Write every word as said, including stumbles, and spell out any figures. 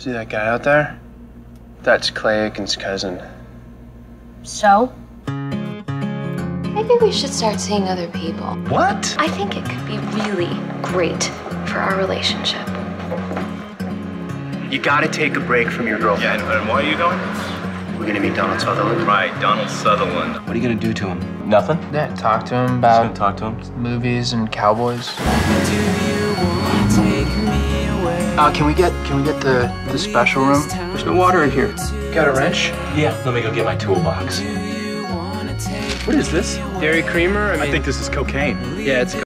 See that guy out there? That's Clay Aiken's cousin. So? Maybe we should start seeing other people. What? I think it could be really great for our relationship. You gotta take a break from your girlfriend. Yeah, and where are you going? We're gonna meet Donald Sutherland. Right, Donald Sutherland. What are you gonna do to him? Nothing? Yeah, talk to him about Just talk to him. movies and cowboys. Do you want to take me away? Uh, can we get can we get the, the special room? There's no water in here. Got a wrench? Yeah, let me go get my toolbox. What is this? Dairy creamer? I, mean, I think this is cocaine. Yeah, it's